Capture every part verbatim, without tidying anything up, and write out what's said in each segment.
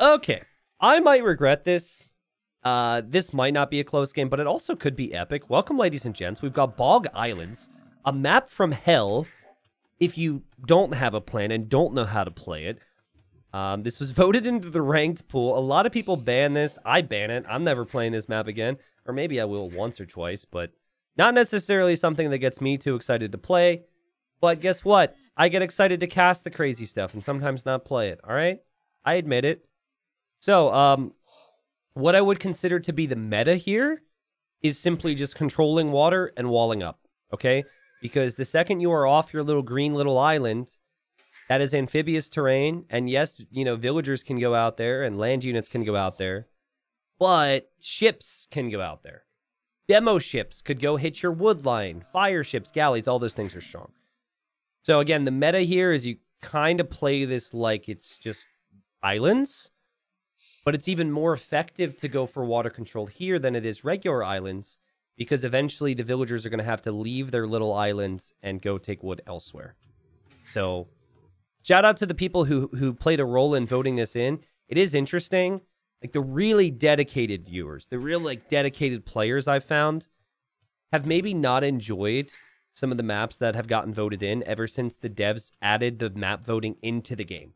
Okay, I might regret this. Uh, this might not be a close game, but it also could be epic. Welcome, ladies and gents. We've got Bog Islands, a map from hell if you don't have a plan and don't know how to play it. Um, this was voted into the ranked pool. A lot of people ban this. I ban it. I'm never playing this map again. Or maybe I will once or twice, but not necessarily something that gets me too excited to play. But guess what? I get excited to cast the crazy stuff and sometimes not play it, all right? I admit it. So, um, what I would consider to be the meta here is simply just controlling water and walling up, okay? Because the second you are off your little green little island, that is amphibious terrain, and yes, you know, villagers can go out there, and land units can go out there, but ships can go out there. Demo ships could go hit your wood line, fire ships, galleys, all those things are strong. So again, the meta here is you kind of play this like it's just islands, but it's even more effective to go for water control here than it is regular islands, because eventually the villagers are going to have to leave their little islands and go take wood elsewhere. So shout out to the people who, who played a role in voting this in. It is interesting. Like, the really dedicated viewers, the real, like, dedicated players I've found have maybe not enjoyed some of the maps that have gotten voted in ever since the devs added the map voting into the game.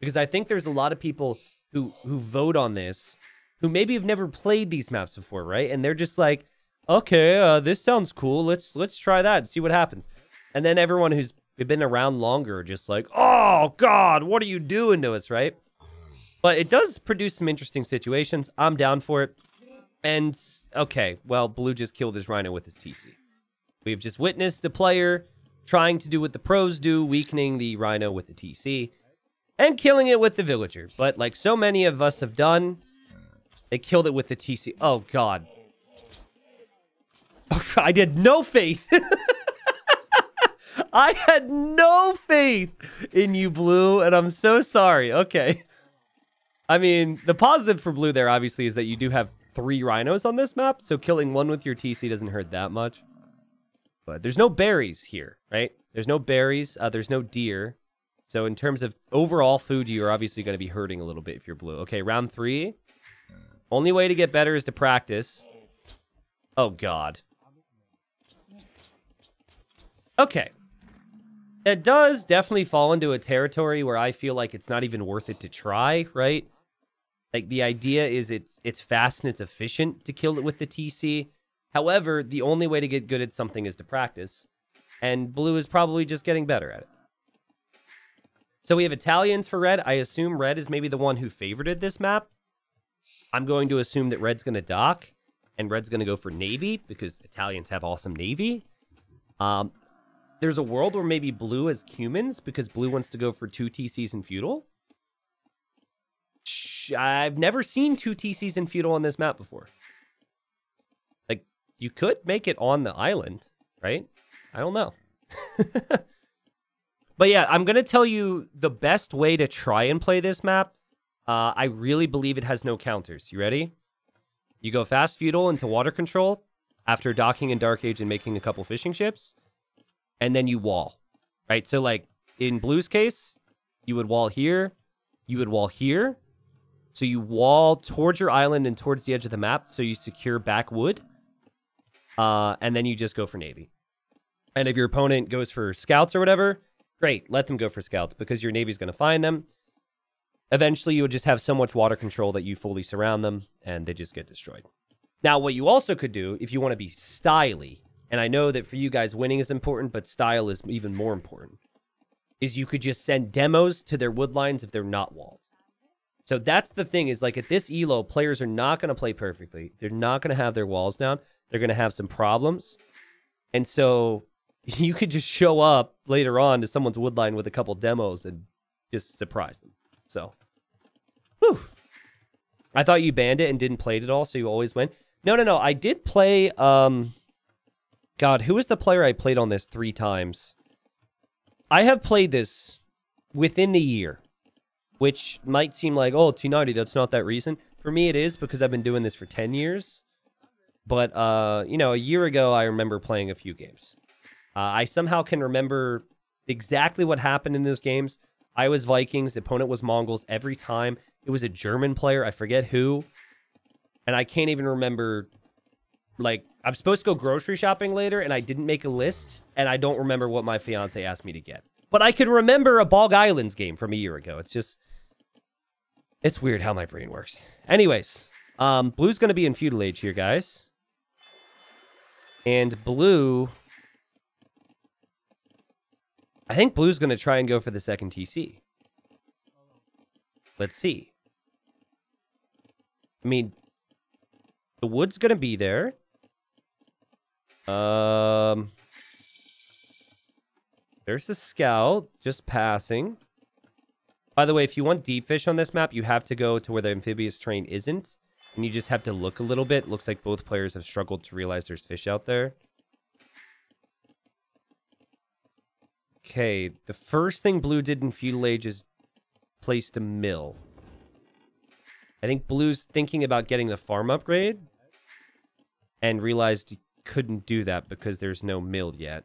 Because I think there's a lot of people who, who vote on this who maybe have never played these maps before, right? And they're just like, okay, uh, this sounds cool. Let's, let's try that and see what happens. And then everyone who's we've been around longer, just like, oh, God, what are you doing to us, right? But it does produce some interesting situations. I'm down for it. And, okay, well, Blue just killed his Rhino with his T C. We've just witnessed a player trying to do what the pros do, weakening the Rhino with the T C, and killing it with the Villager. But like so many of us have done, they killed it with the T C. Oh, God. I did no faith. I had no faith in you, Blue, and I'm so sorry. Okay. I mean, the positive for Blue there, obviously, is that you do have three Rhinos on this map, so killing one with your T C doesn't hurt that much. But there's no berries here, right? There's no berries. Uh, there's no deer. So in terms of overall food, you're obviously going to be hurting a little bit if you're Blue. Okay, round three. Only way to get better is to practice. Oh, God. Okay. It does definitely fall into a territory where I feel like it's not even worth it to try, right? Like, the idea is it's it's fast and it's efficient to kill it with the T C. However, the only way to get good at something is to practice. And Blue is probably just getting better at it. So we have Italians for Red. I assume Red is maybe the one who favorited this map. I'm going to assume that Red's going to dock. And Red's going to go for Navy, because Italians have awesome Navy. Um... There's a world where maybe Blue has Cumans because Blue wants to go for two T Cs in Feudal. I've never seen two T Cs in Feudal on this map before. Like, you could make it on the island, right? I don't know. But yeah, I'm going to tell you the best way to try and play this map. Uh, I really believe it has no counters. You ready? You go fast Feudal into water control after docking in Dark Age and making a couple fishing ships. And then you wall, right? So like in Blue's case, you would wall here, you would wall here. So you wall towards your island and towards the edge of the map. So you secure back wood. Uh, and then you just go for Navy. And if your opponent goes for scouts or whatever, great, let them go for scouts because your Navy's going to find them. Eventually you would just have so much water control that you fully surround them and they just get destroyed. Now, what you also could do if you want to be styly, and I know that for you guys, winning is important, but style is even more important, is you could just send demos to their wood lines if they're not walled. So that's the thing is, like, at this E L O, players are not going to play perfectly. They're not going to have their walls down. They're going to have some problems. And so you could just show up later on to someone's wood line with a couple demos and just surprise them. So, whew. I thought you banned it and didn't play it at all, so you always win. No, no, no. I did play... Um, God, who is the player I played on this three times? I have played this within the year, which might seem like, oh, T ninety, that's not that recent. For me, it is, because I've been doing this for ten years. But, uh, you know, a year ago, I remember playing a few games. Uh, I somehow can remember exactly what happened in those games. I was Vikings, the opponent was Mongols every time. It was a German player. I forget who. And I can't even remember. Like, I'm supposed to go grocery shopping later, and I didn't make a list. And I don't remember what my fiance asked me to get. But I could remember a Bog Islands game from a year ago. It's just... It's weird how my brain works. Anyways, um, Blue's going to be in Feudal Age here, guys. And Blue... I think Blue's going to try and go for the second T C. Let's see. I mean, the wood's going to be there. Um, there's the scout just passing. By the way, if you want deep fish on this map, you have to go to where the amphibious terrain isn't. And you just have to look a little bit. Looks like both players have struggled to realize there's fish out there. Okay, the first thing Blue did in Feudal Age is placed a mill. I think Blue's thinking about getting the farm upgrade. And realized he couldn't do that because there's no mill yet.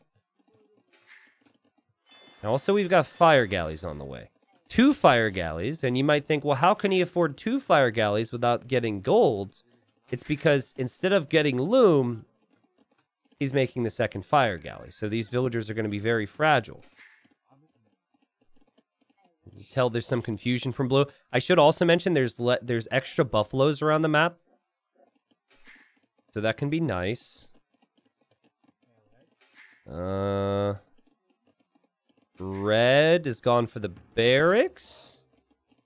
And also, we've got fire galleys on the way. Two fire galleys, and you might think, well, how can he afford two fire galleys without getting gold? It's because instead of getting loom, he's making the second fire galley. So these villagers are going to be very fragile. You tell there's some confusion from Blue. I should also mention there's le there's extra buffaloes around the map, so that can be nice. Uh. Red is gone for the barracks.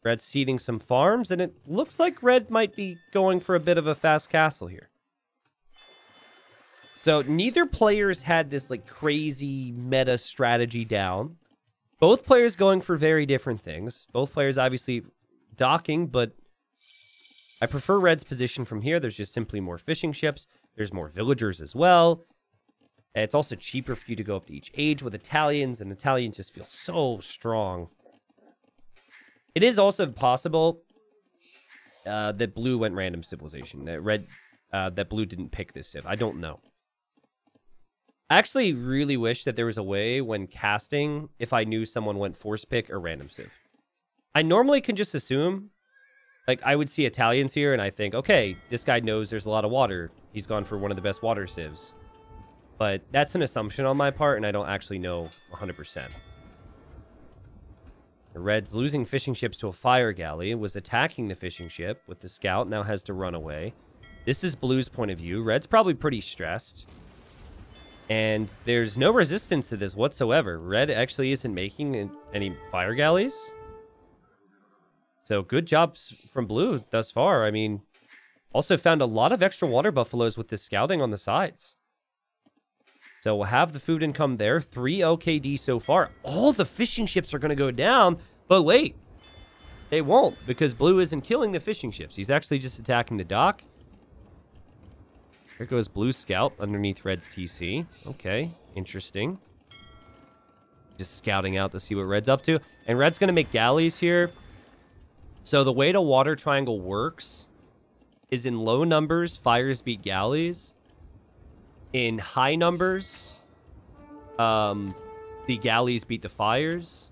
Red's seeding some farms, and it looks like Red might be going for a bit of a fast castle here. So neither players had this like crazy meta strategy down. Both players going for very different things. Both players obviously docking, but I prefer Red's position from here. There's just simply more fishing ships. There's more villagers as well. And it's also cheaper for you to go up to each age with Italians, and Italians just feel so strong. It is also possible uh, that Blue went random civilization. That Red, uh, that Blue didn't pick this civ. I don't know. I actually really wish that there was a way when casting if I knew someone went force pick or random civ. I normally can just assume, like I would see Italians here, and I think, okay, this guy knows there's a lot of water. He's gone for one of the best water civs. But that's an assumption on my part, and I don't actually know one hundred percent. The Red's losing fishing ships to a fire galley, was attacking the fishing ship with the scout, now has to run away. This is Blue's point of view. Red's probably pretty stressed. And there's no resistance to this whatsoever. Red actually isn't making any fire galleys. So good job from Blue thus far. I mean, also found a lot of extra water buffaloes with the scouting on the sides. So we'll have the food income there. Three O K D so far. All the fishing ships are going to go down. But wait. They won't. Because Blue isn't killing the fishing ships. He's actually just attacking the dock. There goes Blue Scout underneath Red's T C. Okay. Interesting. Just scouting out to see what Red's up to. And Red's going to make galleys here. So the way the water triangle works is in low numbers, fires beat galleys. In high numbers, um, the galleys beat the fires,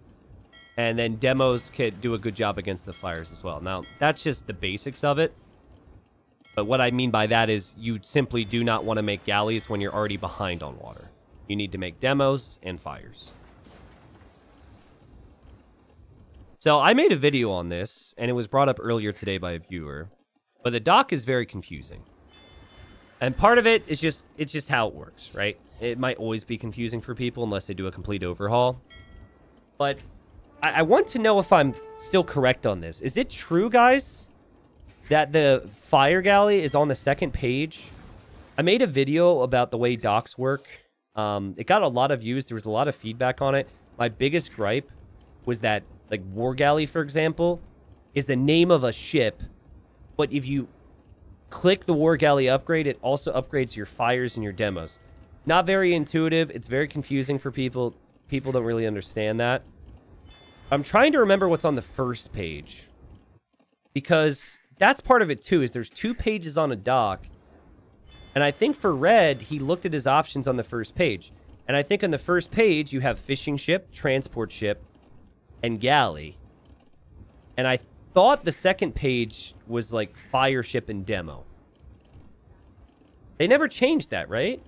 and then demos could do a good job against the fires as well. Now, that's just the basics of it. But what I mean by that is you simply do not want to make galleys when you're already behind on water. You need to make demos and fires. So I made a video on this, and it was brought up earlier today by a viewer. But the dock is very confusing. And part of it is just, it's just how it works, right? It might always be confusing for people unless they do a complete overhaul. But I, I want to know if I'm still correct on this. Is it true, guys, that the fire galley is on the second page? I made a video about the way docks work. Um, it got a lot of views. There was a lot of feedback on it. My biggest gripe was that, like, war galley, for example, is the name of a ship. But if you... click the war galley upgrade, it also upgrades your fires and your demos. Not very intuitive. It's very confusing for people. People don't really understand that. I'm trying to remember what's on the first page, because that's part of it too, is there's two pages on a dock. And I think for Red, he looked at his options on the first page. And I think on the first page, you have fishing ship, transport ship, and galley. And I thought the second page was like fire ship and demo. They never changed that, right?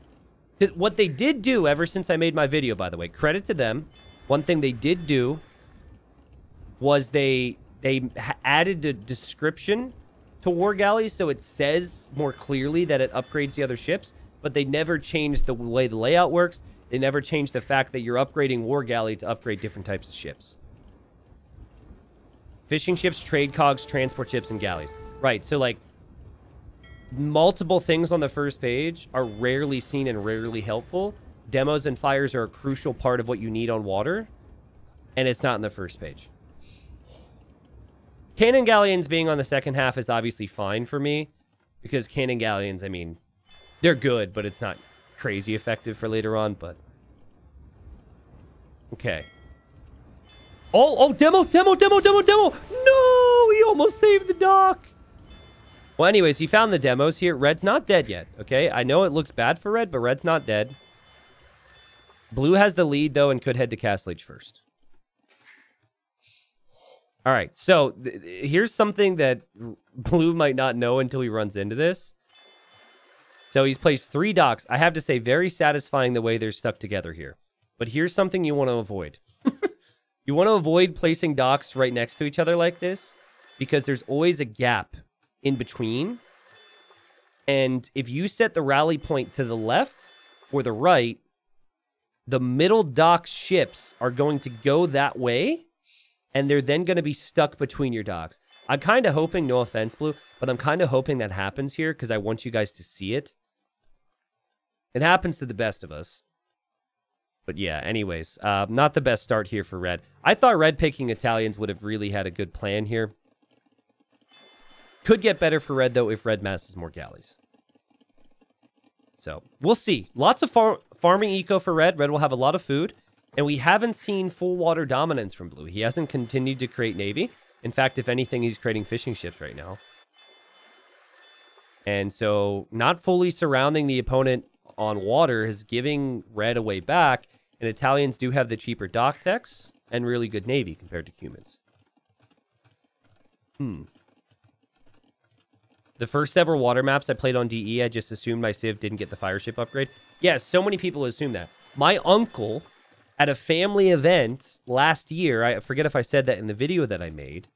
What they did do ever since I made my video, by the way, credit to them. One thing they did do was they they added a description to war galleys, so it says more clearly that it upgrades the other ships, but they never changed the way the layout works. They never changed the fact that you're upgrading war galley to upgrade different types of ships. Fishing ships, trade cogs, transport ships, and galleys. Right, so like multiple things on the first page are rarely seen and rarely helpful. Demos and fires are a crucial part of what you need on water, and it's not in the first page. Cannon galleons being on the second half is obviously fine for me, because cannon galleons, I mean, they're good, but it's not crazy effective for later on, but... Okay. Oh, oh, demo, demo, demo, demo, demo! No! He almost saved the dock! Well, anyways, he found the demos here. Red's not dead yet, okay? I know it looks bad for Red, but Red's not dead. Blue has the lead, though, and could head to Castle Age first. All right, so here's something that Blue might not know until he runs into this. So he's placed three docks. I have to say, very satisfying the way they're stuck together here. But here's something you want to avoid. You want to avoid placing docks right next to each other like this, because there's always a gap in between. And if you set the rally point to the left or the right, the middle dock ships are going to go that way, and they're then going to be stuck between your docks. I'm kind of hoping, no offense, Blue, but I'm kind of hoping that happens here, because I want you guys to see it. It happens to the best of us. But yeah, anyways, uh, not the best start here for Red. I thought Red picking Italians would have really had a good plan here. Could get better for Red, though, if Red masses more galleys. So, we'll see. Lots of far farming eco for Red. Red will have a lot of food. And we haven't seen full water dominance from Blue. He hasn't continued to create Navy. In fact, if anything, he's creating fishing ships right now. And so, not fully surrounding the opponent on water is giving Red a way back. And Italians do have the cheaper dock techs and really good Navy compared to Cumans. Hmm. The first several water maps I played on D E, I just assumed my Civ didn't get the fire ship upgrade. Yeah, so many people assume that. My uncle... at a family event last year, I forget if I said that in the video that I made,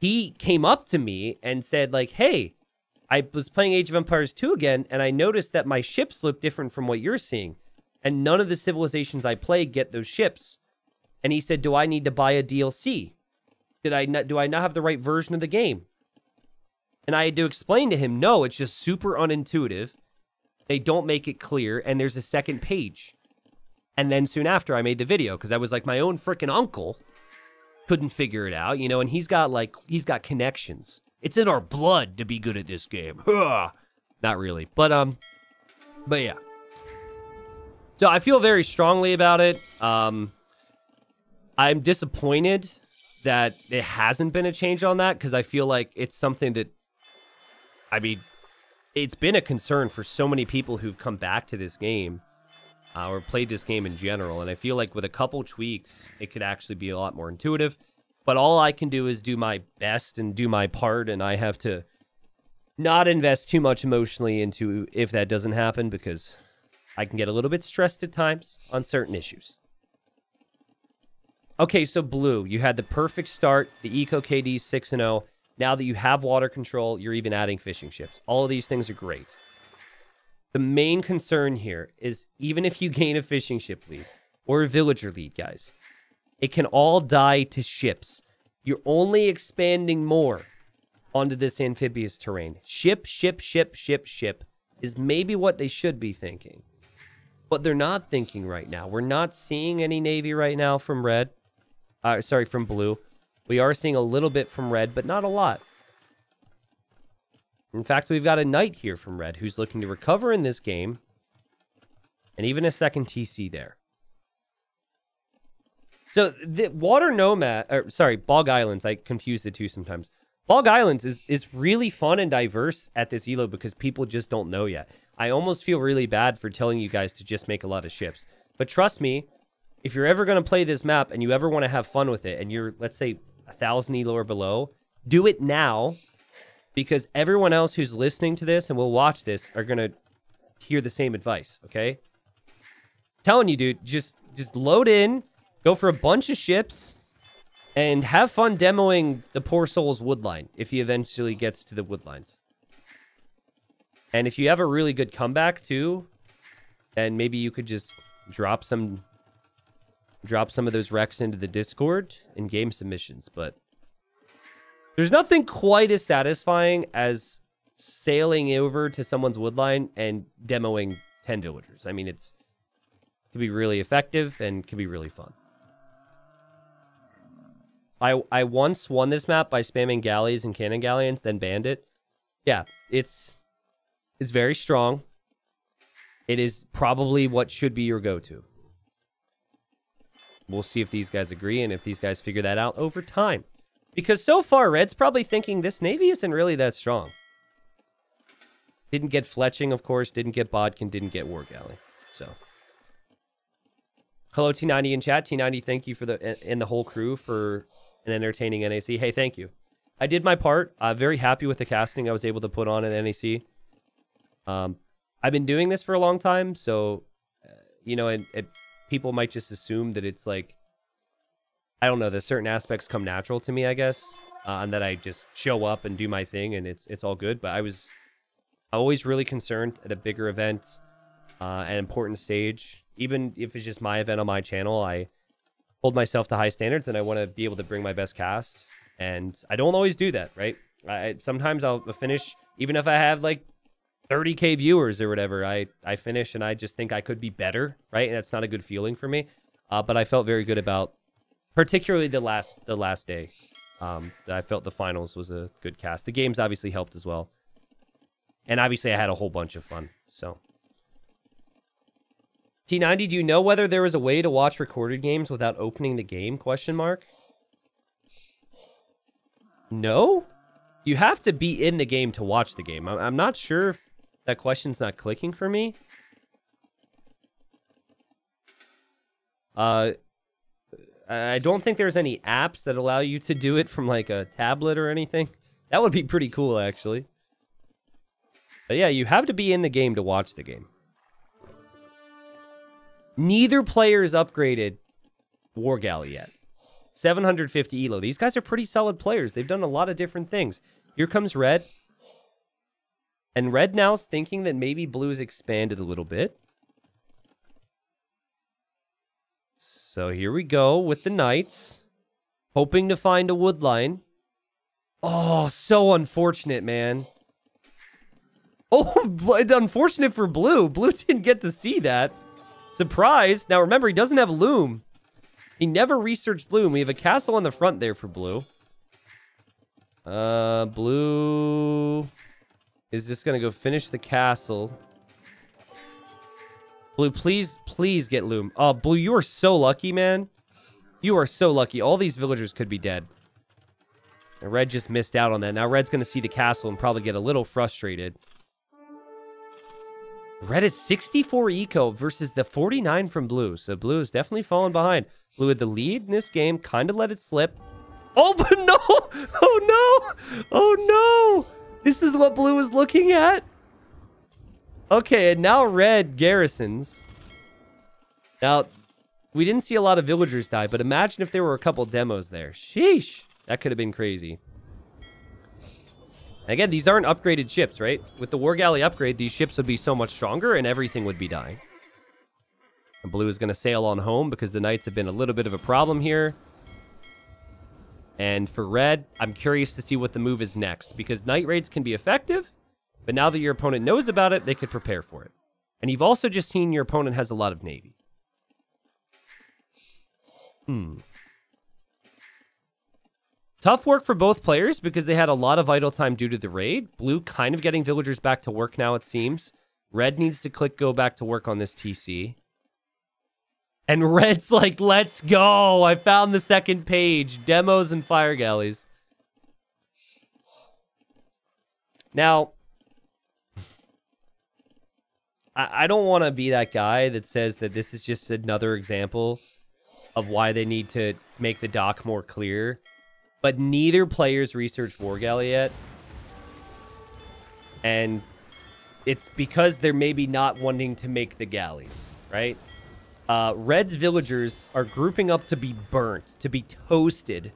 he came up to me and said, like, hey, I was playing Age of Empires two again, and I noticed that my ships look different from what you're seeing, and none of the civilizations I play get those ships. And he said, do I need to buy a D L C? Did I not, do I not have the right version of the game? And I had to explain to him, no, it's just super unintuitive. They don't make it clear, and there's a second page. And then soon after, I made the video, because I was like, my own frickin' uncle couldn't figure it out, you know, and he's got, like, he's got connections. It's in our blood to be good at this game. Not really, but, um, but yeah. So I feel very strongly about it. Um, I'm disappointed that it hasn't been a change on that, because I feel like it's something that, I mean, it's been a concern for so many people who've come back to this game. Uh, or played this game in general, and I feel like with a couple tweaks, it could actually be a lot more intuitive. But all I can do is do my best and do my part, and I have to not invest too much emotionally into if that doesn't happen, because I can get a little bit stressed at times on certain issues. Okay, so Blue, you had the perfect start, the Eco K D six and oh. Now that you have water control, you're even adding fishing ships. All of these things are great. The main concern here is even if you gain a fishing ship lead or a villager lead, guys, it can all die to ships. You're only expanding more onto this amphibious terrain. Ship, ship, ship, ship, ship is maybe what they should be thinking. But they're not thinking right now. We're not seeing any Navy right now from Red. Uh, sorry, from Blue. We are seeing a little bit from Red, but not a lot. In fact, we've got a knight here from Red who's looking to recover in this game. And even a second T C there. So, the Water Nomad... Or, sorry, Bog Islands. I confuse the two sometimes. Bog Islands is, is really fun and diverse at this E L O because people just don't know yet. I almost feel really bad for telling you guys to just make a lot of ships. But trust me, if you're ever going to play this map and you ever want to have fun with it, and you're, let's say, one thousand elo or below, do it now, because everyone else who's listening to this and will watch this are going to hear the same advice, okay? I'm telling you, dude, just just load in, go for a bunch of ships, and have fun demoing the poor soul's woodline if he eventually gets to the woodlines. And if you have a really good comeback, too, then maybe you could just drop some... drop some of those wrecks into the Discord and game submissions, but there's nothing quite as satisfying as sailing over to someone's woodline and demoing ten villagers. I mean, it's it can be really effective and can be really fun. I I once won this map by spamming galleys and cannon galleons, then banned it. Yeah, it's it's very strong. It is probably what should be your go-to. We'll see if these guys agree and if these guys figure that out over time. Because so far, Red's probably thinking this Navy isn't really that strong. Didn't get Fletching, of course. Didn't get Bodkin. Didn't get War Galley. So, hello, T ninety in chat. T ninety, thank you for the and the whole crew for an entertaining N A C. Hey, thank you. I did my part. I'm very happy with the casting I was able to put on in N A C. Um, I've been doing this for a long time, so uh, you know, and, and people might just assume that it's like, I don't know, that certain aspects come natural to me, I guess, uh, and that I just show up and do my thing, and it's it's all good. But I was always really concerned at a bigger event, uh, an important stage, even if it's just my event on my channel, I hold myself to high standards, and I want to be able to bring my best cast, and I don't always do that, right? I, sometimes I'll finish, even if I have, like, thirty K viewers or whatever, I, I finish, and I just think I could be better, right? And that's not a good feeling for me, uh, but I felt very good about particularly the last the last day. Um, I felt the finals was a good cast. The games obviously helped as well. And obviously I had a whole bunch of fun. So, T ninety, do you know whether there was a way to watch recorded games without opening the game? Question mark. No? You have to be in the game to watch the game. I'm not sure if that question's not clicking for me. Uh... I don't think there's any apps that allow you to do it from, like, a tablet or anything. That would be pretty cool, actually. But yeah, you have to be in the game to watch the game. Neither player's upgraded War Galley yet. seven hundred fifty elo. These guys are pretty solid players. They've done a lot of different things. Here comes Red. And Red now's thinking that maybe Blue's expanded a little bit. So here we go with the Knights. Hoping to find a woodline. Oh, so unfortunate, man. Oh, it's unfortunate for Blue. Blue didn't get to see that. Surprise. Now remember, he doesn't have Loom. He never researched Loom. We have a castle on the front there for Blue. Uh, Blue is just going to go finish the castle. Blue, please, please get Loom. Oh, Blue, you are so lucky, man. You are so lucky. All these villagers could be dead. And Red just missed out on that. Now Red's going to see the castle and probably get a little frustrated. Red is sixty-four eco versus the forty-nine from Blue. So Blue is definitely falling behind. Blue had the lead in this game. Kind of let it slip. Oh, but no! Oh, no! Oh, no! This is what Blue was looking at. Okay, and now Red garrisons. Now, we didn't see a lot of villagers die, but imagine if there were a couple demos there. Sheesh. That could have been crazy. And again, these aren't upgraded ships, right? With the War Galley upgrade, these ships would be so much stronger and everything would be dying. And Blue is going to sail on home because the Knights have been a little bit of a problem here. And for Red, I'm curious to see what the move is next, because Night Raids can be effective. But now that your opponent knows about it, they could prepare for it. And you've also just seen your opponent has a lot of Navy. Hmm. Tough work for both players because they had a lot of idle time due to the raid. Blue kind of getting villagers back to work now, it seems. Red needs to click go back to work on this T C. And Red's like, let's go! I found the second page. Demos and fire galleys. Now... I don't want to be that guy that says that this is just another example of why they need to make the dock more clear. But neither player's researched Wargalley yet. And it's because they're maybe not wanting to make the galleys, right? Uh, Red's villagers are grouping up to be burnt, to be toasted.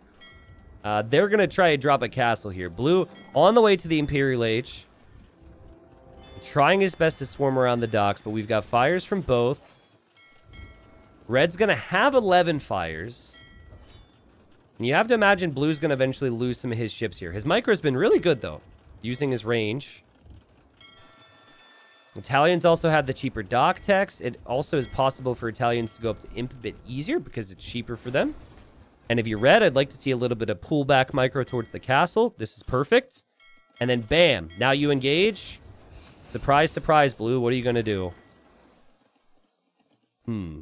Uh, they're going to try to drop a castle here. Blue on the way to the Imperial Age. Trying his best to swarm around the docks, but we've got fires from both. Red's going to have eleven fires. And you have to imagine Blue's going to eventually lose some of his ships here. His micro's been really good, though, using his range. Italians also have the cheaper dock tax. It also is possible for Italians to go up to Imp a bit easier because it's cheaper for them. And if you're Red, I'd like to see a little bit of pullback micro towards the castle. This is perfect. And then bam, now you engage. Surprise, surprise, Blue. What are you going to do? Hmm.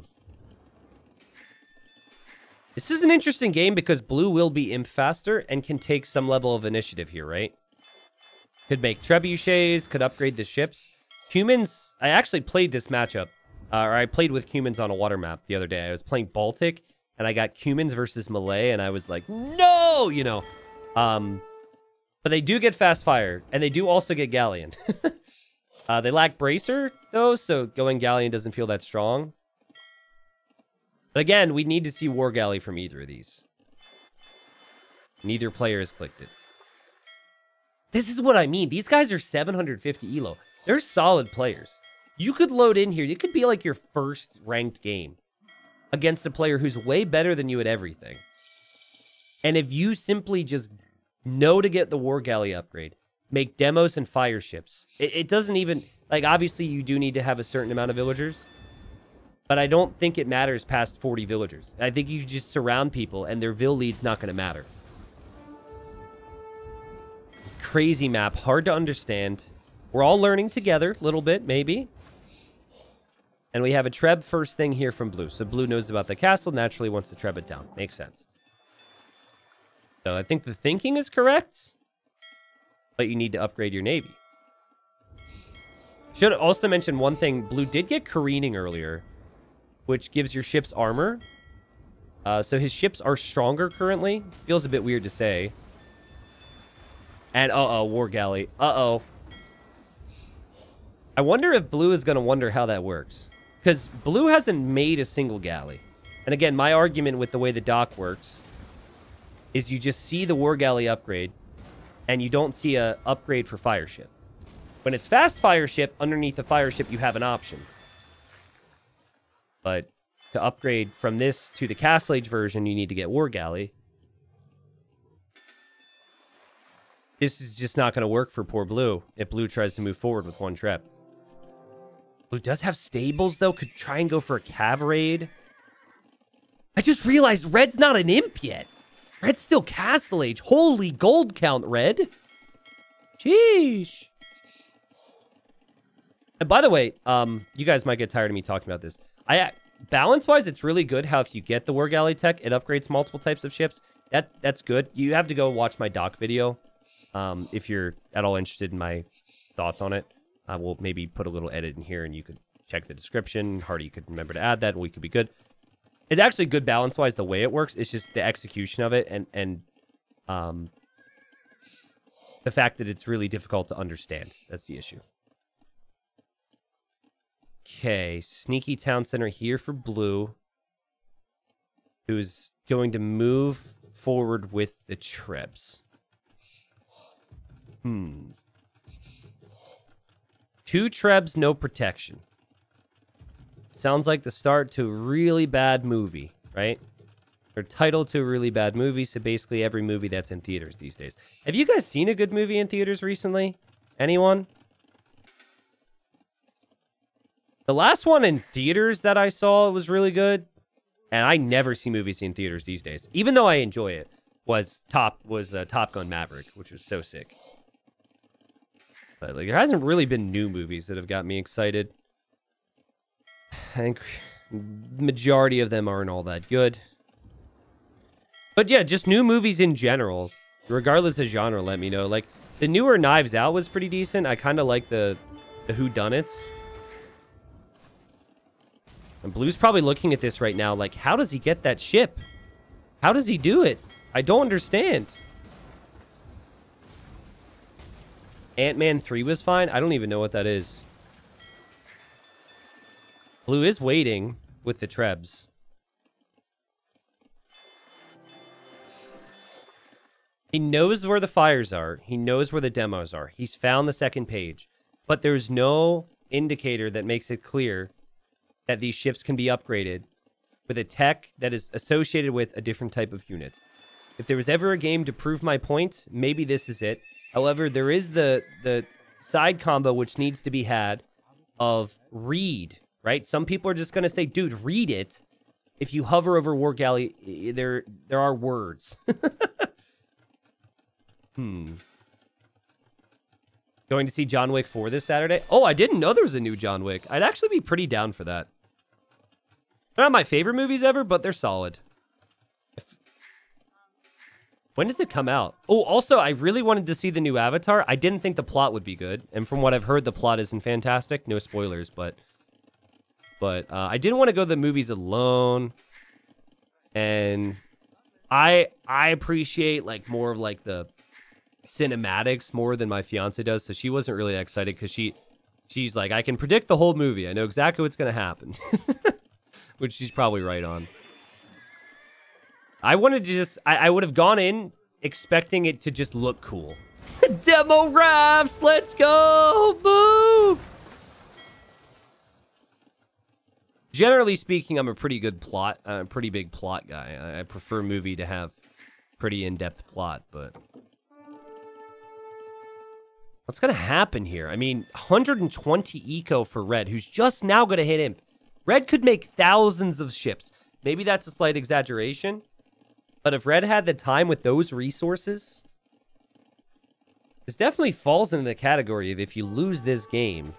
This is an interesting game because Blue will be Imp faster and can take some level of initiative here, right? Could make trebuchets, could upgrade the ships. Humans, I actually played this matchup, uh, or I played with Cumans on a water map the other day. I was playing Baltic, and I got Cumans versus Malay, and I was like, no, you know. Um, but they do get fast fire, and they do also get Galleon. uh, they lack Bracer, though, so going Galleon doesn't feel that strong. But again, we need to see War Galley from either of these. Neither player has clicked it. This is what I mean. These guys are seven hundred fifty E L O. They're solid players. You could load in here. It could be like your first ranked game against a player who's way better than you at everything. And if you simply just know to get the War Galley upgrade, make demos and fire ships. It, it doesn't even... Like, obviously, you do need to have a certain amount of villagers. But I don't think it matters past forty villagers. I think you just surround people, and their vill lead's not going to matter. Crazy map. Hard to understand. We're all learning together, a little bit, maybe. And we have a treb first thing here from Blue. So Blue knows about the castle, naturally wants to treb it down. Makes sense. So I think the thinking is correct. But you need to upgrade your navy. Should also mention one thing. Blue did get careening earlier, which gives your ships armor. Uh, so his ships are stronger currently. Feels a bit weird to say. And uh-oh, War Galley. Uh-oh. I wonder if Blue is going to wonder how that works. Because Blue hasn't made a single galley. And again, my argument with the way the dock works is you just see the War Galley upgrade, and you don't see a upgrade for fire ship. When it's fast fire ship, underneath the fire ship, you have an option. But to upgrade from this to the Castle Age version, you need to get War Galley. This is just not going to work for poor Blue if Blue tries to move forward with one trep. Blue does have stables, though. Could try and go for a cavalcade. I just realized Red's not an imp yet. Red's still Castle Age. Holy gold count, Red. Jeez. And by the way, um, you guys might get tired of me talking about this. I balance-wise, it's really good how if you get the War Galley tech, it upgrades multiple types of ships. That That's good. You have to go watch my doc video um, if you're at all interested in my thoughts on it. I uh, will maybe put a little edit in here, and you could check the description. Hardy, you could remember to add that. We could be good. It's actually good balance-wise the way it works. It's just the execution of it, and and um, the fact that it's really difficult to understand. That's the issue. Okay, sneaky town center here for Blue, who's going to move forward with the trebs. Hmm. Two trebs, no protection. Sounds like the start to a really bad movie, right? Or title to a really bad movie, so basically every movie that's in theaters these days. Have you guys seen a good movie in theaters recently? Anyone? The last one in theaters that I saw was really good, and I never see movies in theaters these days, even though I enjoy it, was Top, was, uh, Top Gun Maverick, which was so sick. But like, there hasn't really been new movies that have got me excited. I think the majority of them aren't all that good. But yeah, just new movies in general, regardless of genre, let me know. Like, the newer Knives Out was pretty decent. I kind of like the, the whodunits. And Blue's probably looking at this right now, like, how does he get that ship? How does he do it? I don't understand. Ant-Man three was fine? I don't even know what that is. Blue is waiting with the Trebs. He knows where the fires are. He knows where the demos are. He's found the second page. But there's no indicator that makes it clear that these ships can be upgraded with a tech that is associated with a different type of unit. If there was ever a game to prove my point, maybe this is it. However, there is the the side combo which needs to be had of read, right? Some people are just going to say, dude, read it. If you hover over War Galley, there, there are words. Hmm. Going to see John Wick four this Saturday? Oh, I didn't know there was a new John Wick. I'd actually be pretty down for that. They're not my favorite movies ever, but they're solid. If... When does it come out? Oh, also, I really wanted to see the new Avatar. I didn't think the plot would be good. And from what I've heard, the plot isn't fantastic. No spoilers, but... But uh, I didn't want to go to the movies alone. And I I appreciate like more of like the... cinematics more than my fiance does, so she wasn't really excited because she she's like, I can predict the whole movie, I know exactly what's gonna happen. Which she's probably right on. I wanted to just I, I would have gone in expecting it to just look cool. Demo rafts, let's go, boo. Generally speaking, I'm a pretty good plot I'm a pretty big plot guy. I, I prefer a movie to have pretty in-depth plot, but what's going to happen here? I mean, one hundred twenty eco for Red, who's just now going to hit Imp. Red could make thousands of ships. Maybe that's a slight exaggeration. But if Red had the time with those resources... This definitely falls into the category of if you lose this game,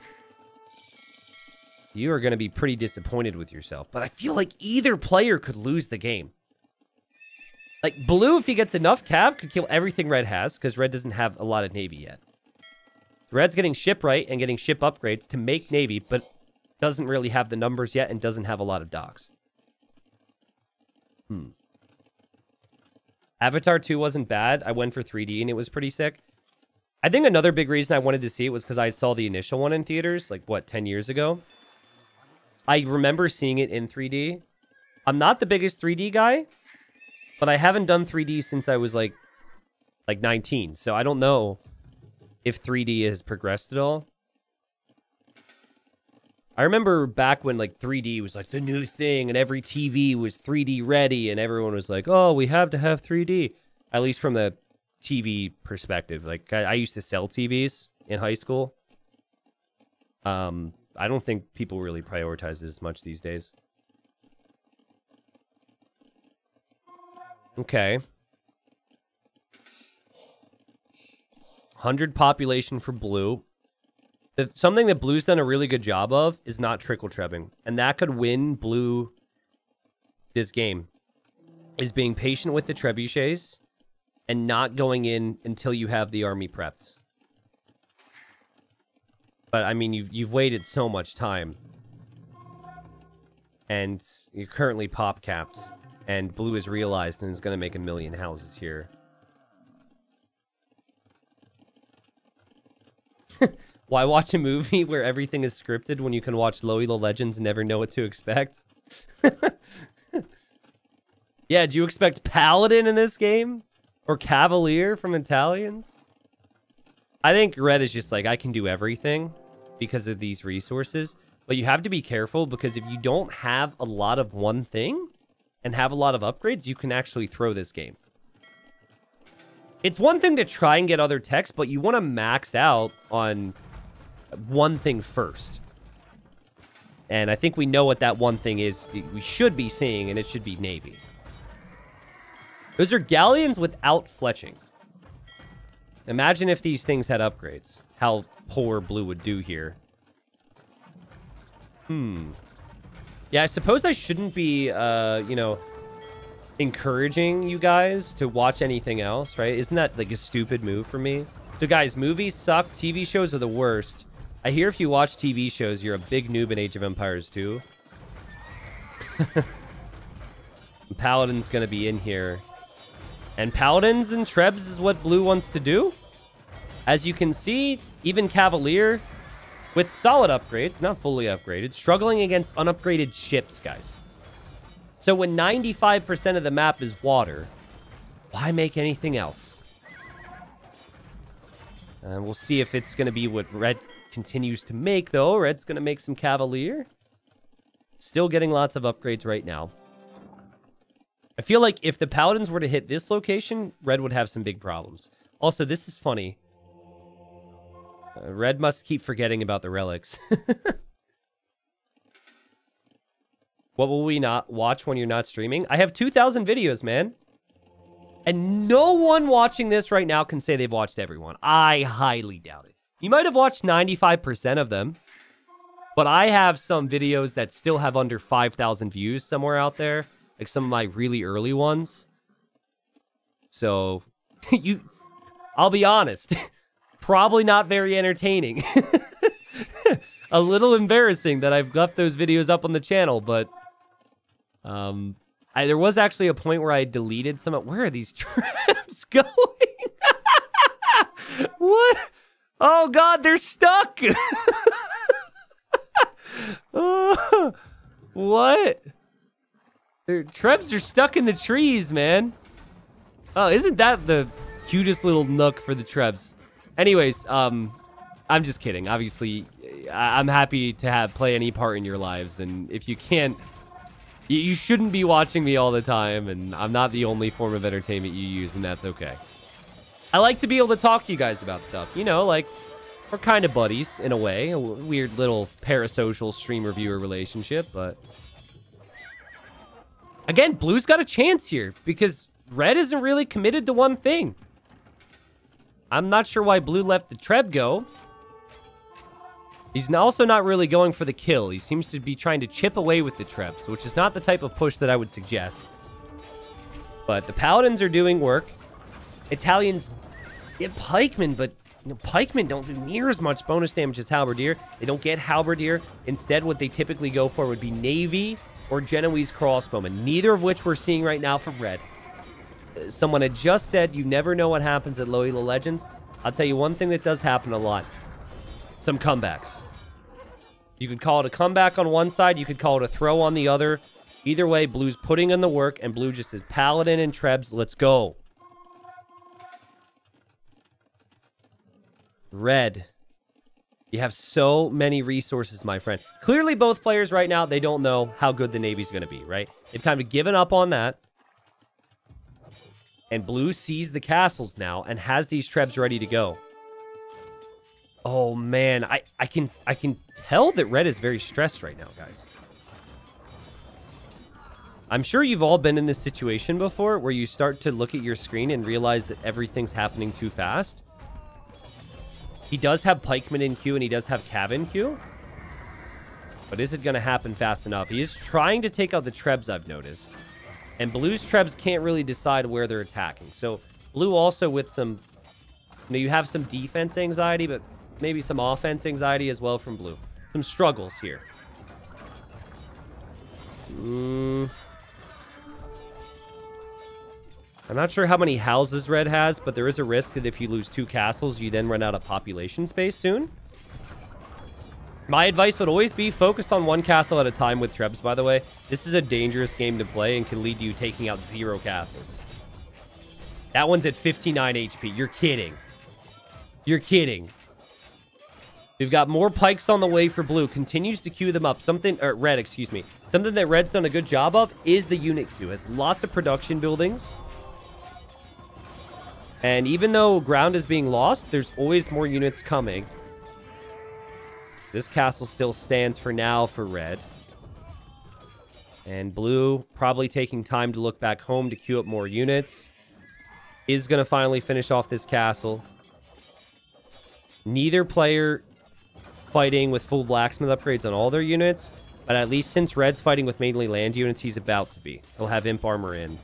you are going to be pretty disappointed with yourself. But I feel like either player could lose the game. Like, Blue, if he gets enough cav, could kill everything Red has, because Red doesn't have a lot of Navy yet. Red's getting ship right and getting ship upgrades to make Navy, but doesn't really have the numbers yet and doesn't have a lot of docks. Hmm. Avatar two wasn't bad. I went for three D and it was pretty sick. I think another big reason I wanted to see it was because I saw the initial one in theaters, like, what, ten years ago? I remember seeing it in three D. I'm not the biggest three D guy, but I haven't done three D since I was, like, like nineteen, so I don't know... if three D has progressed at all. I remember back when like three D was like the new thing and every T V was three D ready and everyone was like, oh, we have to have three D. At least from the T V perspective. Like I, I used to sell T Vs in high school. Um, I don't think people really prioritize it as much these days. Okay. one hundred population for Blue. The, something that Blue's done a really good job of is not trickle trebbing. And that could win Blue this game. Is being patient with the trebuchets and not going in until you have the army prepped. But, I mean, you've, you've waited so much time. And you're currently pop capped. And Blue has realized and is going to make a million houses here. Why watch a movie where everything is scripted when you can watch Low Elo Legends and never know what to expect? Yeah, do you expect Paladin in this game? Or Cavalier from Italians? I think Red is just like, I can do everything because of these resources. But you have to be careful because if you don't have a lot of one thing and have a lot of upgrades, you can actually throw this game. It's one thing to try and get other techs, but you want to max out on one thing first. And I think we know what that one thing is that we should be seeing, and it should be Navy. Those are galleons without fletching. Imagine if these things had upgrades. How poor Blue would do here. Hmm. Yeah, I suppose I shouldn't be, uh, you know... encouraging you guys to watch anything else, right? Isn't that like a stupid move for me? So guys, movies suck. T V shows are the worst. I hear if you watch T V shows, you're a big noob in Age of Empires two. Paladin's gonna be in here. And Paladins and Trebs is what Blue wants to do. As you can see, even Cavalier, with solid upgrades, not fully upgraded, struggling against unupgraded ships, guys. So when ninety-five percent of the map is water, why make anything else? And we'll see if it's going to be what Red continues to make, though. Red's going to make some Cavalier. Still getting lots of upgrades right now. I feel like if the Paladins were to hit this location, Red would have some big problems. Also, this is funny. Uh, Red must keep forgetting about the relics. What will we not watch when you're not streaming? I have two thousand videos, man. And no one watching this right now can say they've watched everyone. I highly doubt it. You might have watched ninety-five percent of them. But I have some videos that still have under five thousand views somewhere out there. Like some of my really early ones. So, you... I'll be honest. Probably not very entertaining. A little embarrassing that I've left those videos up on the channel, but... Um, I, there was actually a point where I deleted some... Where are these traps going? What? Oh, God, they're stuck! Oh, what? Their Trebs are stuck in the trees, man. Oh, isn't that the cutest little nook for the Trebs? Anyways, um, I'm just kidding. Obviously, I'm happy to have play any part in your lives, and if you can't, you, you shouldn't be watching me all the time. And I'm not the only form of entertainment you use, and that's okay. I like to be able to talk to you guys about stuff. You know, like. We're kind of buddies, in a way. A weird little parasocial streamer-viewer relationship, but... Again, Blue's got a chance here, because Red isn't really committed to one thing. I'm not sure why Blue left the Treb go. He's also not really going for the kill. He seems to be trying to chip away with the Trebs, which is not the type of push that I would suggest. But the Paladins are doing work. Italians... get Pikeman, but... Pikemen don't do near as much bonus damage as Halberdier. They don't get Halberdier. Instead, what they typically go for would be Navy or Genoese Crossbowmen, neither of which we're seeing right now from Red. Someone had just said, you never know what happens at Low Elo Legends. I'll tell you one thing that does happen a lot. Some comebacks. You could call it a comeback on one side. You could call it a throw on the other. Either way, Blue's putting in the work, and Blue just says, Paladin and Trebs, let's go. Red, you have so many resources, my friend. Clearly, both players right now, they don't know how good the Navy's going to be, right? They've kind of given up on that. And Blue sees the castles now and has these Trebs ready to go. Oh, man. I, I, can, I can tell that Red is very stressed right now, guys. I'm sure you've all been in this situation before where you start to look at your screen and realize that everything's happening too fast. He does have Pikeman in queue, and he does have Cav in queue. But is it going to happen fast enough? He is trying to take out the Trebs, I've noticed. And Blue's Trebs can't really decide where they're attacking. So, Blue also with some... You know, you have some defense anxiety, but maybe some offense anxiety as well from Blue. Some struggles here. Mm. I'm not sure how many houses Red has, but there is a risk that if you lose two castles, you then run out of population space soon. My advice would always be focus on one castle at a time with Trebs, by the way. This is a dangerous game to play and can lead to you taking out zero castles. That one's at fifty-nine H P. You're kidding. You're kidding. We've got more pikes on the way for Blue. Continues to queue them up. Something, or Red, excuse me. Something that Red's done a good job of is the unit queue. Has lots of production buildings. And even though ground is being lost, there's always more units coming. This castle still stands for now for Red. And Blue, probably taking time to look back home to queue up more units, is going to finally finish off this castle. Neither player fighting with full blacksmith upgrades on all their units, but at least since Red's fighting with mainly land units, he's about to be. He'll have imp armor in.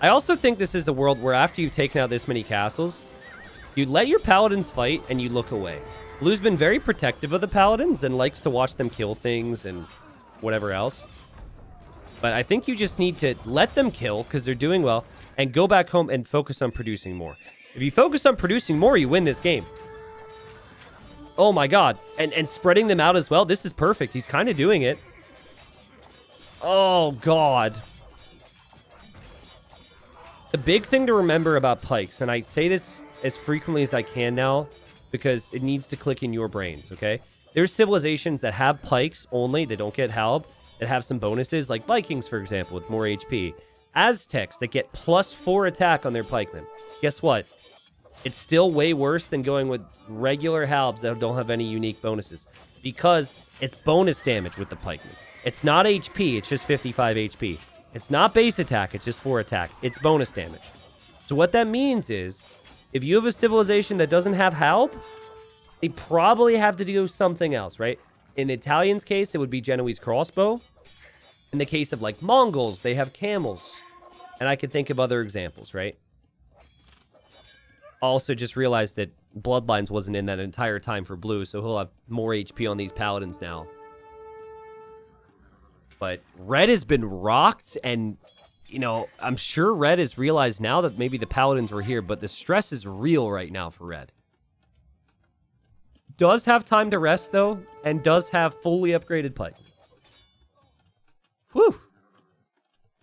I also think this is a world where after you've taken out this many castles, you let your paladins fight and you look away. Blue's been very protective of the paladins and likes to watch them kill things and whatever else. But I think you just need to let them kill because they're doing well and go back home and focus on producing more. If you focus on producing more, you win this game. Oh my god. And, and spreading them out as well. This is perfect. He's kind of doing it. Oh god. The big thing to remember about Pikes, and I say this as frequently as I can now because it needs to click in your brains, okay? There's civilizations that have Pikes only. They don't get Halb. That have some bonuses, like Vikings, for example, with more H P. Aztecs that get plus four attack on their pikemen. Guess what? It's still way worse than going with regular halbs that don't have any unique bonuses, because it's bonus damage with the pikemen. It's not H P, it's just fifty-five H P. It's not base attack, it's just four attack. It's bonus damage. So what that means is, if you have a civilization that doesn't have halb, they probably have to do something else, right? In Italian's case, it would be Genoese crossbow. In the case of, like, Mongols, they have camels. And I could think of other examples, right? Also, just realized that Bloodlines wasn't in that entire time for Blue, so he'll have more H P on these Paladins now. But Red has been rocked, and, you know, I'm sure Red has realized now that maybe the Paladins were here, but the stress is real right now for Red. Does have time to rest, though, and does have fully upgraded pike. Whew.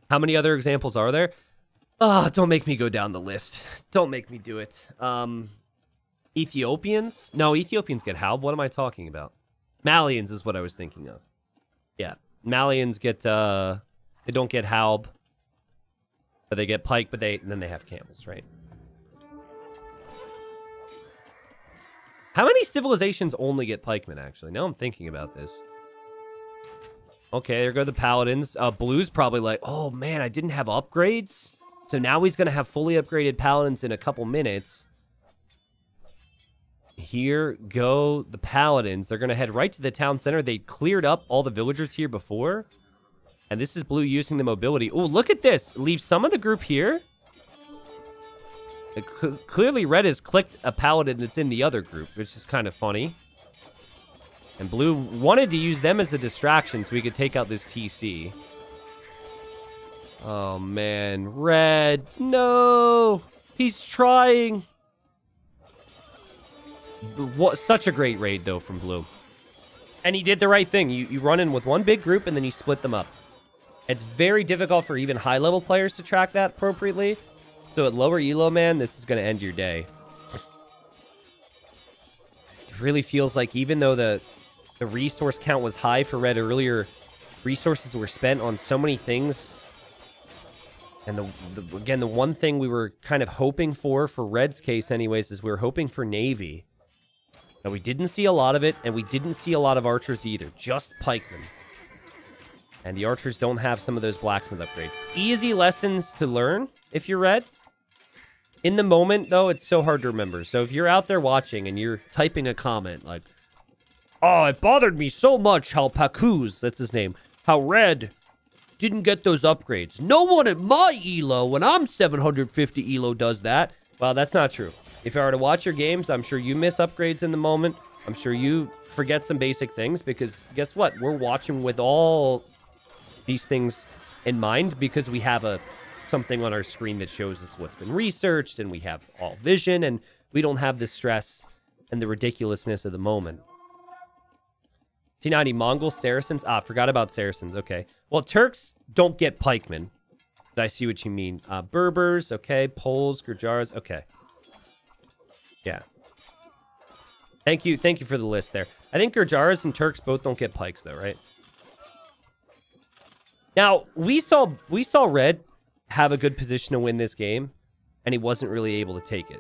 How many other examples are there? Ah, oh, don't make me go down the list. Don't make me do it. Um, Ethiopians? No, Ethiopians get halb. What am I talking about? Malians is what I was thinking of. Yeah, Malians get, uh, they don't get halb, but they get pike, but they, and then they have camels, right? How many civilizations only get pikemen, actually? Now I'm thinking about this. Okay, there go the Paladins. Uh, Blue's probably like, oh man, I didn't have upgrades? So now he's going to have fully upgraded Paladins in a couple minutes. Here go the Paladins. They're going to head right to the town center. They cleared up all the villagers here before. And this is Blue using the mobility. Oh, look at this. Leave some of the group here. Clearly, Red has clicked a Paladin that's in the other group, which is kind of funny. And Blue wanted to use them as a distraction so we could take out this T C. Oh, man. Red, no! He's trying! What, such a great raid, though, from Blue. And he did the right thing. You, you run in with one big group, and then you split them up. It's very difficult for even high-level players to track that appropriately. So at lower E L O, man, this is going to end your day. It really feels like even though the, the resource count was high for Red earlier, resources were spent on so many things. And the, the, again, the one thing we were kind of hoping for, for Red's case anyways, is we were hoping for Navy. Now, we didn't see a lot of it, and we didn't see a lot of Archers either. Just Pikemen. And the Archers don't have some of those Blacksmith upgrades. Easy lessons to learn if you're Red. In the moment, though, it's so hard to remember. So if you're out there watching and you're typing a comment like, oh, it bothered me so much how Pakuz, that's his name, how Red didn't get those upgrades. No one at my E L O when I'm seven hundred fifty E L O does that. Well, that's not true. If you are to watch your games, I'm sure you miss upgrades in the moment. I'm sure you forget some basic things because guess what? We're watching with all these things in mind because we have a something on our screen that shows us what's been researched, and we have all vision, and we don't have the stress and the ridiculousness of the moment. T ninety, Mongols, Saracens. Ah, forgot about Saracens. Okay. Well, Turks don't get pikemen. I see what you mean. Uh, Berbers. Okay. Poles, Gurjars. Okay. Yeah. Thank you. Thank you for the list there. I think Gurjars and Turks both don't get pikes, though, right? Now, we saw we saw Red have a good position to win this game, and he wasn't really able to take it.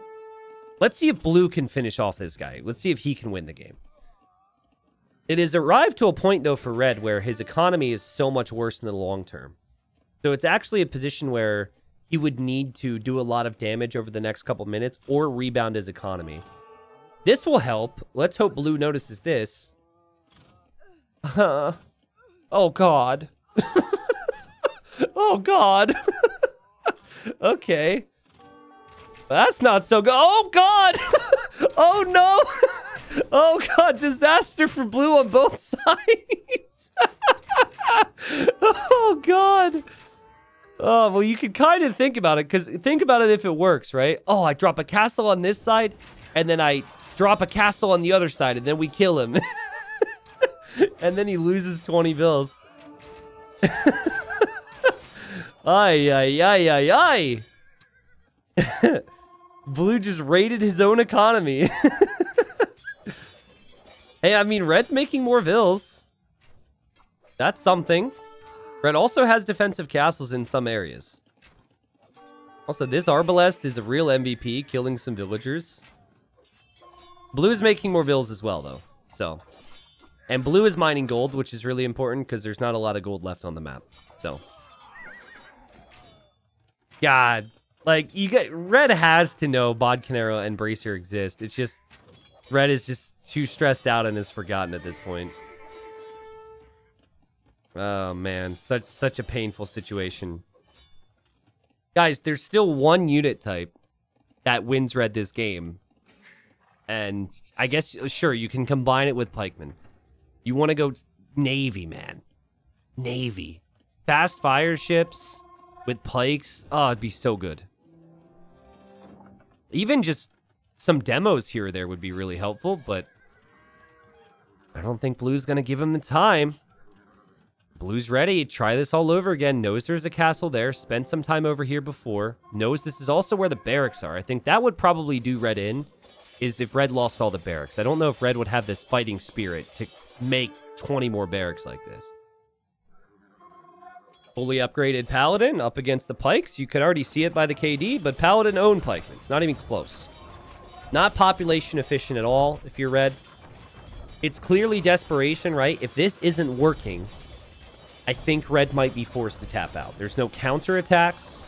Let's see if Blue can finish off this guy. Let's see if he can win the game. It has arrived to a point, though, for Red where his economy is so much worse in the long term. So it's actually a position where he would need to do a lot of damage over the next couple minutes or rebound his economy. This will help. Let's hope Blue notices this. Uh, oh, God. Oh, God. Okay. That's not so good. Oh, God. Oh, no. Oh, God. Disaster for Blue on both sides. Oh, God. Oh, well, you can kind of think about it, because think about it if it works, right? Oh, I drop a castle on this side, and then I drop a castle on the other side, and then we kill him. And then he loses twenty bills. Ay, ay, ay, ay, ay. Blue just raided his own economy. Hey, I mean, Red's making more vills. That's something. Red also has defensive castles in some areas. Also, this Arbalest is a real M V P, killing some villagers. Blue is making more vills as well, though. So, and blue is mining gold, which is really important because there's not a lot of gold left on the map. So, God, like you get, Red has to know Bodcanero and Bracer exist. It's just Red is just too stressed out and is forgotten at this point. Oh man, such such a painful situation. Guys, there's still one unit type that wins Red this game. And I guess, sure, you can combine it with Pikeman. You want to go Navy, man. Navy. Fast fire ships with pikes. Oh, it'd be so good. Even just some demos here or there would be really helpful, but I don't think Blue's going to give him the time. Blue's ready. Try this all over again. Knows there's a castle there. Spent some time over here before. Knows this is also where the barracks are. I think that would probably do Red in. Is if Red lost all the barracks. I don't know if Red would have this fighting spirit to make twenty more barracks like this. Fully upgraded Paladin up against the Pikes. You could already see it by the K D, but Paladin owned Pikemen. It's not even close. Not population efficient at all, if you're Red. It's clearly desperation, right? If this isn't working, I think Red might be forced to tap out. There's no counterattacks.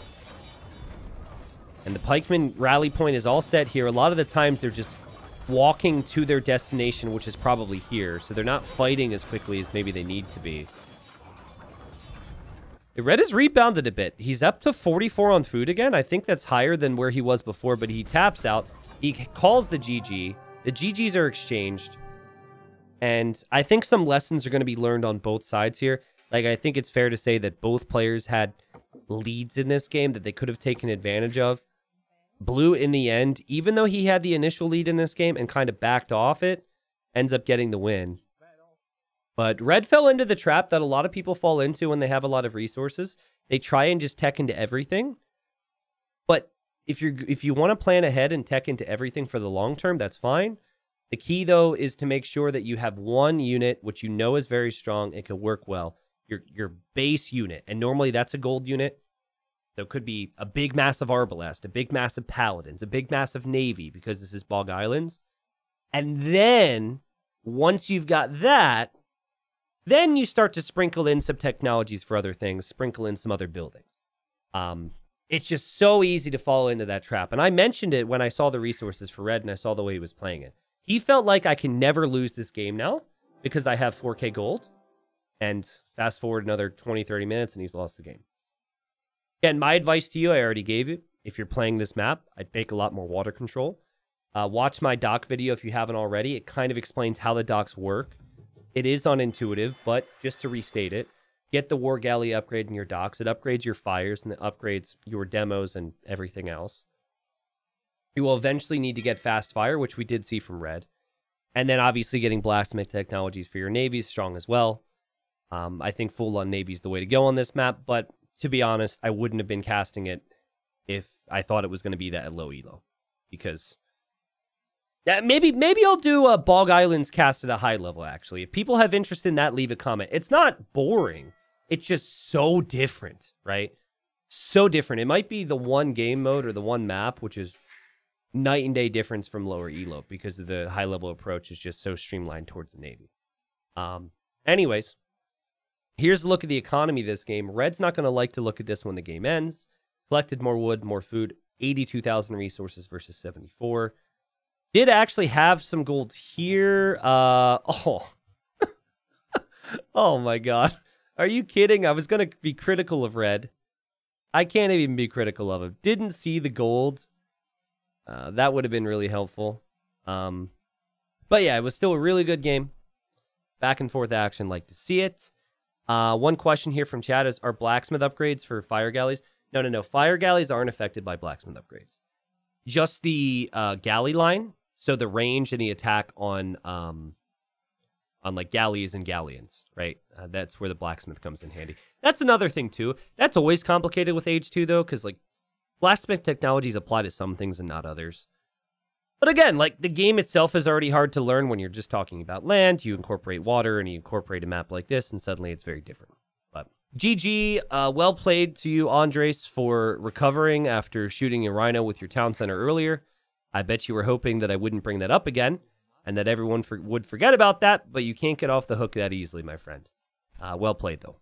And the Pikeman rally point is all set here. A lot of the times they're just walking to their destination, which is probably here. So they're not fighting as quickly as maybe they need to be. Red has rebounded a bit. He's up to forty-four on food again. I think that's higher than where he was before, but he taps out. He calls the G G. The G Gs are exchanged. And I think some lessons are going to be learned on both sides here. Like, I think it's fair to say that both players had leads in this game that they could have taken advantage of. Blue, in the end, even though he had the initial lead in this game and kind of backed off it, ends up getting the win. But Red fell into the trap that a lot of people fall into when they have a lot of resources. They try and just tech into everything. But if you're if you want to plan ahead and tech into everything for the long term, that's fine. The key, though, is to make sure that you have one unit, which you know is very strong and can work well. Your your base unit, and normally that's a gold unit. So it could be a big mass of Arbalest, a big mass of Paladins, a big mass of Navy, because this is Bog Islands. And then, once you've got that, then you start to sprinkle in some technologies for other things, sprinkle in some other buildings. Um, it's just so easy to fall into that trap. And I mentioned it when I saw the resources for Red, and I saw the way he was playing it. He felt like, I can never lose this game now, because I have four K gold. And fast forward another twenty, thirty minutes, and he's lost the game. Again, my advice to you, I already gave you. If you're playing this map, I'd make a lot more water control. Uh, watch my dock video if you haven't already. It kind of explains how the docks work. It is unintuitive, but just to restate it, get the War Galley upgrade in your docks. It upgrades your fires, and it upgrades your demos and everything else. You will eventually need to get fast fire, which we did see from Red. And then, obviously, getting Blastsmith technologies for your Navy is strong as well. Um, I think full-on Navy is the way to go on this map, but to be honest, I wouldn't have been casting it if I thought it was going to be that at low elo, because that maybe maybe I'll do a Bog Islands cast at a high level, actually. If people have interest in that, leave a comment. It's not boring. It's just so different, right? So different. It might be the one game mode or the one map, which is night and day difference from lower elo, because the high-level approach is just so streamlined towards the Navy. Um, anyways... Here's a look at the economy of this game. Red's not going to like to look at this when the game ends. Collected more wood, more food. eighty-two thousand resources versus seventy-four. Did actually have some gold here. Uh, oh. Oh my God. Are you kidding? I was going to be critical of Red. I can't even be critical of him. Didn't see the gold. Uh, that would have been really helpful. Um, but yeah, it was still a really good game. Back and forth action. Like to see it. Uh, one question here from chat is, are blacksmith upgrades for fire galleys? No, no, no. Fire galleys aren't affected by blacksmith upgrades. Just the uh, galley line, so the range and the attack on, um, on like galleys and galleons, right? Uh, that's where the blacksmith comes in handy. That's another thing too. That's always complicated with Age two though, because like blacksmith technologies apply to some things and not others. But again, like the game itself is already hard to learn when you're just talking about land. You incorporate water and you incorporate a map like this, and suddenly it's very different. But G G, uh, well played to you, Andres, for recovering after shooting a rhino with your town center earlier. I bet you were hoping that I wouldn't bring that up again and that everyone for would forget about that, but you can't get off the hook that easily, my friend. Uh, well played, though.